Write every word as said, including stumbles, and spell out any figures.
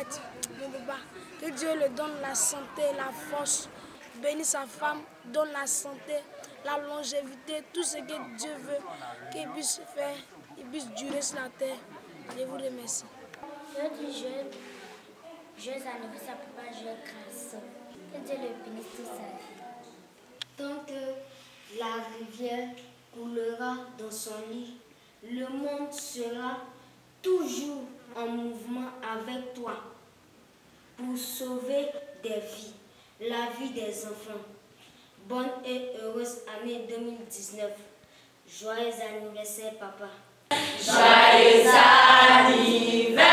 fait mon papa. Que Dieu lui donne la santé, la force, bénisse sa femme, donne la santé, la longévité, tout ce que Dieu veut qu'il puisse faire, qu'il puisse durer sur la terre. Je vous remercie. Je dis je, je annonce à papa, je grâce. Que Dieu le bénisse toute sa vie. Tant que la rivière coulera dans son lit, le monde sera toujours en mouvement avec toi pour sauver des vies, la vie des enfants. Bonne et heureuse année deux mille dix-neuf. Joyeux anniversaire, papa. Joyeux anniversaire.